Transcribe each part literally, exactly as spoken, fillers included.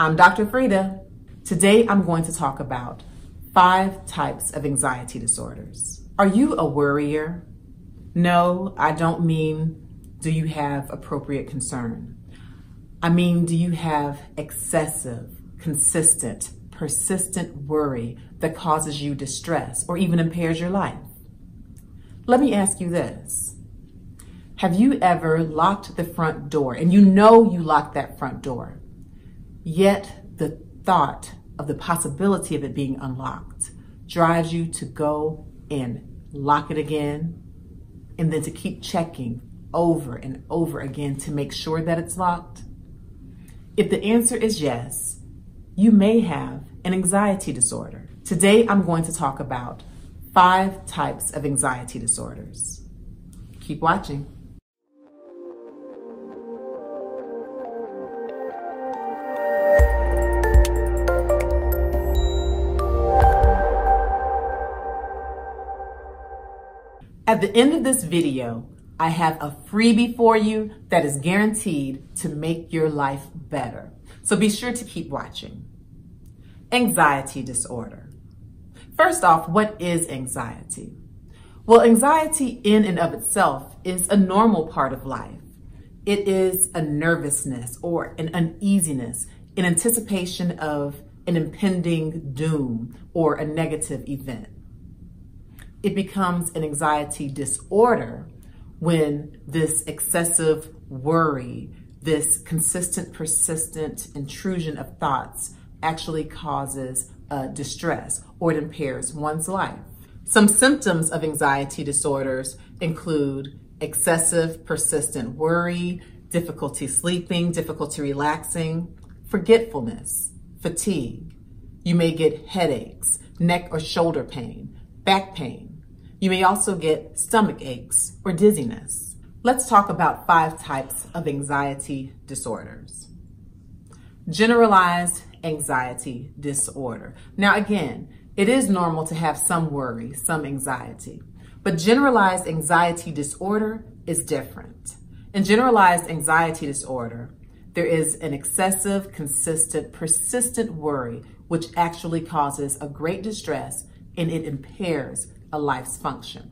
I'm Doctor Frieda. Today I'm going to talk about five types of anxiety disorders. Are you a worrier? No, I don't mean do you have appropriate concern. I mean, do you have excessive, consistent, persistent worry that causes you distress or even impairs your life? Let me ask you this. Have you ever locked the front door and you know you locked that front door, yet the thought of the possibility of it being unlocked drives you to go in, lock it again, and then to keep checking over and over again to make sure that it's locked? If the answer is yes, you may have an anxiety disorder. Today, I'm going to talk about five types of anxiety disorders. Keep watching. At the end of this video, I have a freebie for you that is guaranteed to make your life better. So be sure to keep watching. Anxiety disorder. First off, what is anxiety? Well, anxiety in and of itself is a normal part of life. It is a nervousness or an uneasiness in anticipation of an impending doom or a negative event. It becomes an anxiety disorder when this excessive worry, this consistent, persistent intrusion of thoughts actually causes uh, distress or it impairs one's life. Some symptoms of anxiety disorders include excessive, persistent worry, difficulty sleeping, difficulty relaxing, forgetfulness, fatigue. You may get headaches, neck or shoulder pain, back pain. You may also get stomach aches or dizziness. Let's talk about five types of anxiety disorders. Generalized anxiety disorder. Now again, it is normal to have some worry, some anxiety, but generalized anxiety disorder is different. In generalized anxiety disorder, there is an excessive, consistent, persistent worry, which actually causes a great distress and it impairs a life's function.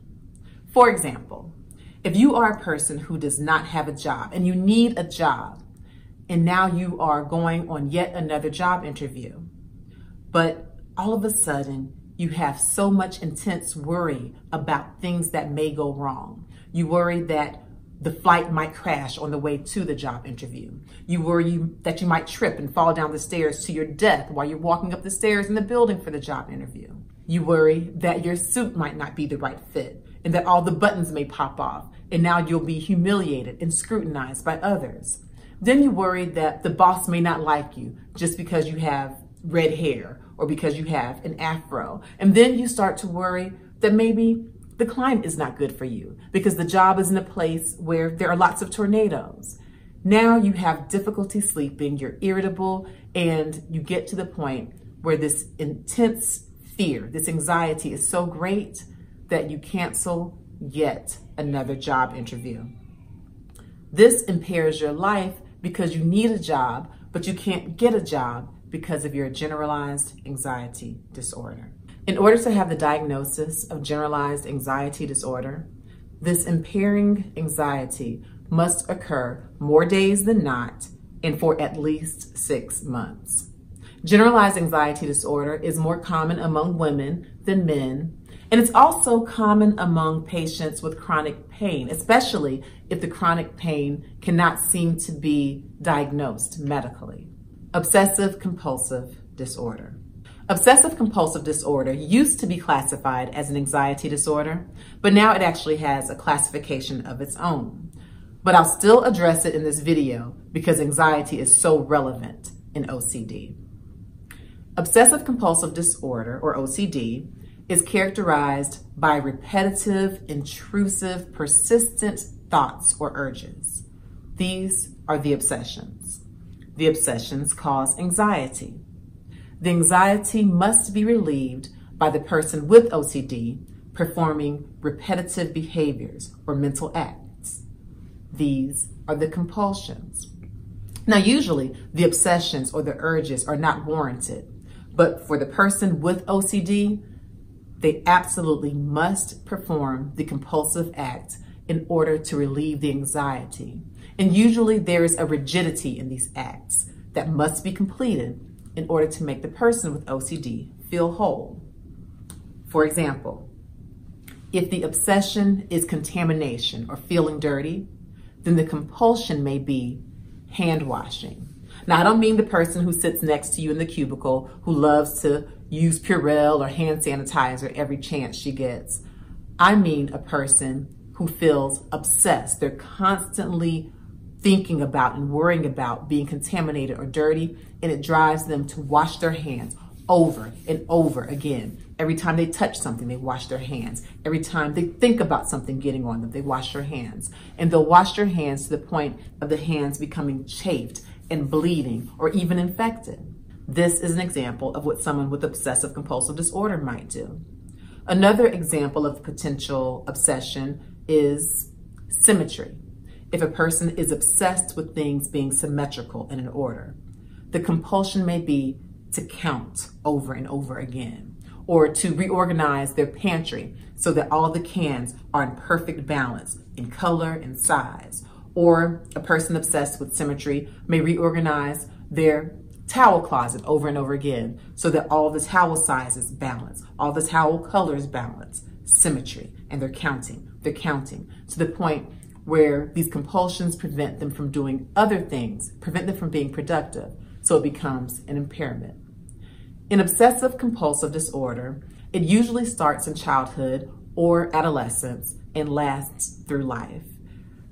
For example, if you are a person who does not have a job and you need a job, and now you are going on yet another job interview, but all of a sudden you have so much intense worry about things that may go wrong. You worry that the flight might crash on the way to the job interview. You worry that you might trip and fall down the stairs to your death while you're walking up the stairs in the building for the job interview. You worry that your suit might not be the right fit and that all the buttons may pop off and now you'll be humiliated and scrutinized by others. Then you worry that the boss may not like you just because you have red hair or because you have an afro. And then you start to worry that maybe the climate is not good for you because the job is in a place where there are lots of tornadoes. Now you have difficulty sleeping, you're irritable, and you get to the point where this intense fear, this anxiety is so great that you cancel yet another job interview. This impairs your life because you need a job, but you can't get a job because of your generalized anxiety disorder. In order to have the diagnosis of generalized anxiety disorder, this impairing anxiety must occur more days than not and for at least six months. Generalized anxiety disorder is more common among women than men, and it's also common among patients with chronic pain, especially if the chronic pain cannot seem to be diagnosed medically. Obsessive compulsive disorder. Obsessive compulsive disorder used to be classified as an anxiety disorder, but now it actually has a classification of its own. But I'll still address it in this video because anxiety is so relevant in O C D. Obsessive compulsive disorder, or O C D, is characterized by repetitive, intrusive, persistent thoughts or urges. These are the obsessions. The obsessions cause anxiety. The anxiety must be relieved by the person with O C D performing repetitive behaviors or mental acts. These are the compulsions. Now, usually the obsessions or the urges are not warranted, but for the person with O C D, they absolutely must perform the compulsive act in order to relieve the anxiety. And usually there is a rigidity in these acts that must be completed in order to make the person with O C D feel whole. For example, if the obsession is contamination or feeling dirty, then the compulsion may be hand washing. Now, I don't mean the person who sits next to you in the cubicle who loves to use Purell or hand sanitizer every chance she gets. I mean a person who feels obsessed. They're constantly thinking about and worrying about being contaminated or dirty, and it drives them to wash their hands over and over again. Every time they touch something, they wash their hands. Every time they think about something getting on them, they wash their hands. And they'll wash their hands to the point of the hands becoming chafed and bleeding or even infected. This is an example of what someone with obsessive compulsive disorder might do. Another example of potential obsession is symmetry. If a person is obsessed with things being symmetrical in an order, the compulsion may be to count over and over again, or to reorganize their pantry so that all the cans are in perfect balance in color and size. Or a person obsessed with symmetry may reorganize their towel closet over and over again so that all the towel sizes balance, all the towel colors balance, symmetry, and they're counting, they're counting to the point where these compulsions prevent them from doing other things, prevent them from being productive, so it becomes an impairment. In obsessive compulsive disorder, it usually starts in childhood or adolescence and lasts through life.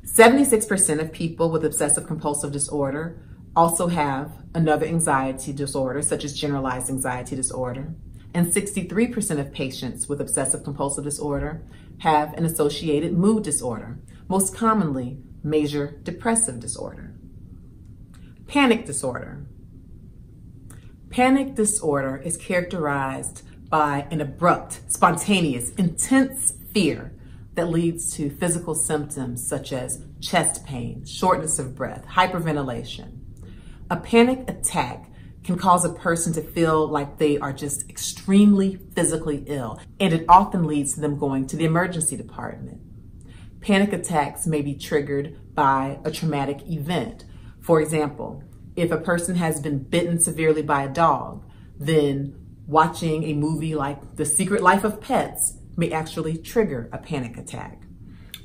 seventy-six percent of people with obsessive compulsive disorder also have another anxiety disorder, such as generalized anxiety disorder, and sixty-three percent of patients with obsessive compulsive disorder have an associated mood disorder, most commonly major depressive disorder. Panic disorder. Panic disorder is characterized by an abrupt, spontaneous, intense fear that leads to physical symptoms such as chest pain, shortness of breath, hyperventilation. A panic attack can cause a person to feel like they are just extremely physically ill, and it often leads to them going to the emergency department. Panic attacks may be triggered by a traumatic event. For example, if a person has been bitten severely by a dog, then watching a movie like The Secret Life of Pets may actually trigger a panic attack.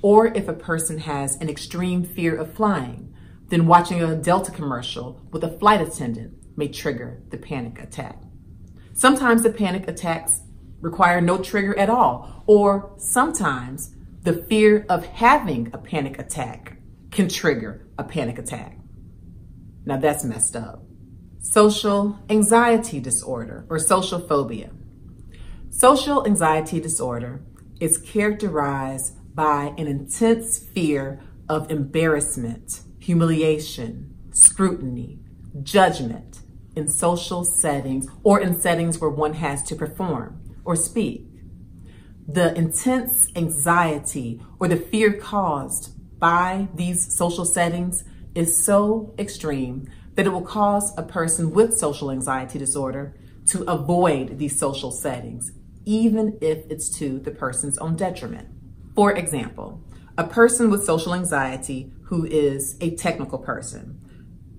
Or if a person has an extreme fear of flying, then watching a Delta commercial with a flight attendant may trigger the panic attack. Sometimes the panic attacks require no trigger at all, or sometimes the fear of having a panic attack can trigger a panic attack. Now that's messed up. Social anxiety disorder, or social phobia. Social anxiety disorder is characterized by an intense fear of embarrassment, humiliation, scrutiny, judgment in social settings or in settings where one has to perform or speak. The intense anxiety or the fear caused by these social settings is so extreme that it will cause a person with social anxiety disorder to avoid these social settings, even if it's to the person's own detriment. For example, a person with social anxiety who is a technical person,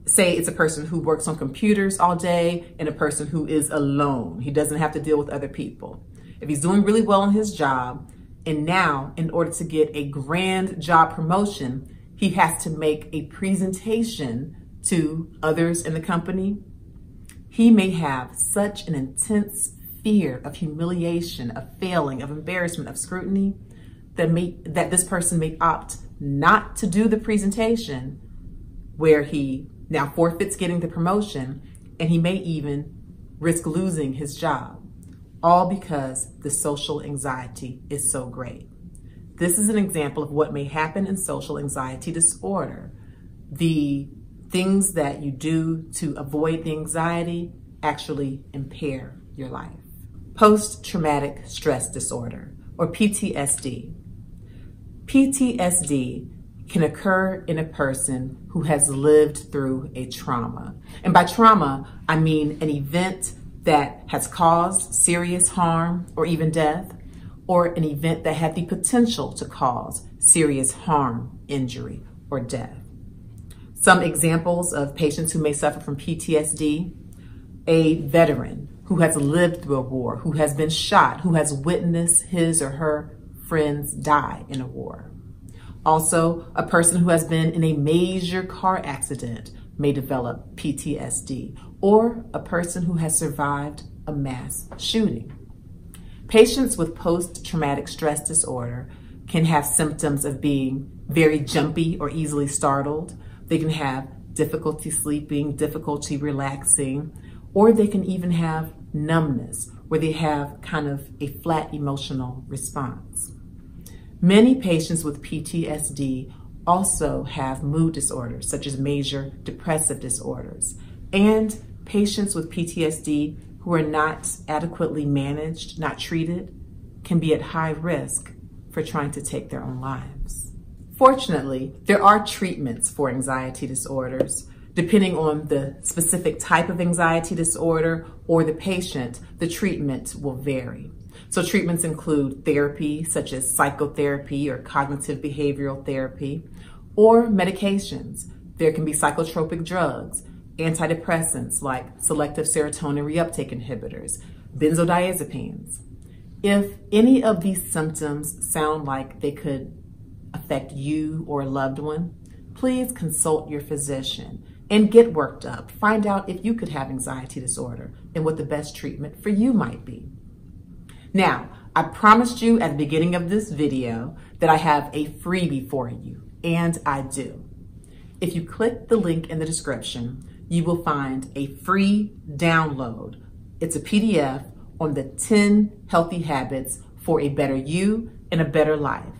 say it's a person who works on computers all day and a person who is alone. He doesn't have to deal with other people. If he's doing really well in his job, and now in order to get a grand job promotion, he has to make a presentation to others in the company. He may have such an intense fear of humiliation, of failing, of embarrassment, of scrutiny, that may, that this person may opt not to do the presentation, where he now forfeits getting the promotion, and he may even risk losing his job, all because the social anxiety is so great. This is an example of what may happen in social anxiety disorder. The things that you do to avoid the anxiety actually impair your life. Post-traumatic stress disorder, or P T S D. P T S D can occur in a person who has lived through a trauma. And by trauma, I mean an event that has caused serious harm or even death, or an event that had the potential to cause serious harm, injury, or death. Some examples of patients who may suffer from P T S D: a veteran who has lived through a war, who has been shot, who has witnessed his or her friends die in a war. Also, a person who has been in a major car accident may develop P T S D, or a person who has survived a mass shooting. Patients with post-traumatic stress disorder can have symptoms of being very jumpy or easily startled. They can have difficulty sleeping, difficulty relaxing, or they can even have numbness, where they have kind of a flat emotional response. Many patients with P T S D also have mood disorders, such as major depressive disorders. And patients with P T S D who are not adequately managed, not treated, can be at high risk for trying to take their own lives. Fortunately, there are treatments for anxiety disorders. Depending on the specific type of anxiety disorder or the patient, the treatment will vary. So treatments include therapy, such as psychotherapy or cognitive behavioral therapy, or medications. There can be psychotropic drugs, antidepressants like selective serotonin reuptake inhibitors, benzodiazepines. If any of these symptoms sound like they could affect you or a loved one, please consult your physician and get worked up. Find out if you could have anxiety disorder and what the best treatment for you might be. Now, I promised you at the beginning of this video that I have a freebie for you, and I do. If you click the link in the description, you will find a free download. It's a P D F on the ten healthy habits for a better you and a better life.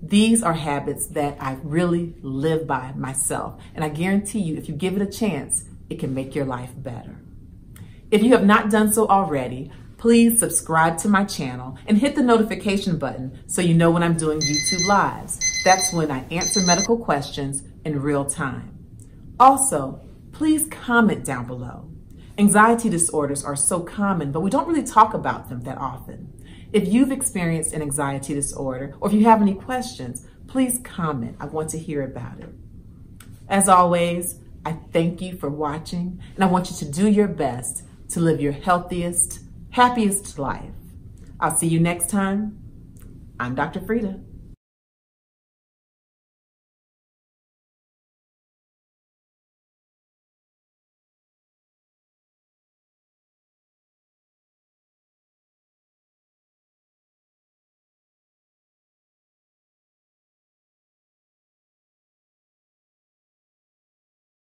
These are habits that I really live by myself, and I guarantee you, if you give it a chance, it can make your life better. If you have not done so already, please subscribe to my channel and hit the notification button so you know when I'm doing YouTube Lives. That's when I answer medical questions in real time. Also, please comment down below. Anxiety disorders are so common, but we don't really talk about them that often. If you've experienced an anxiety disorder, or if you have any questions, please comment. I want to hear about it. As always, I thank you for watching, and I want you to do your best to live your healthiest, happiest life. I'll see you next time. I'm Doctor Frieda.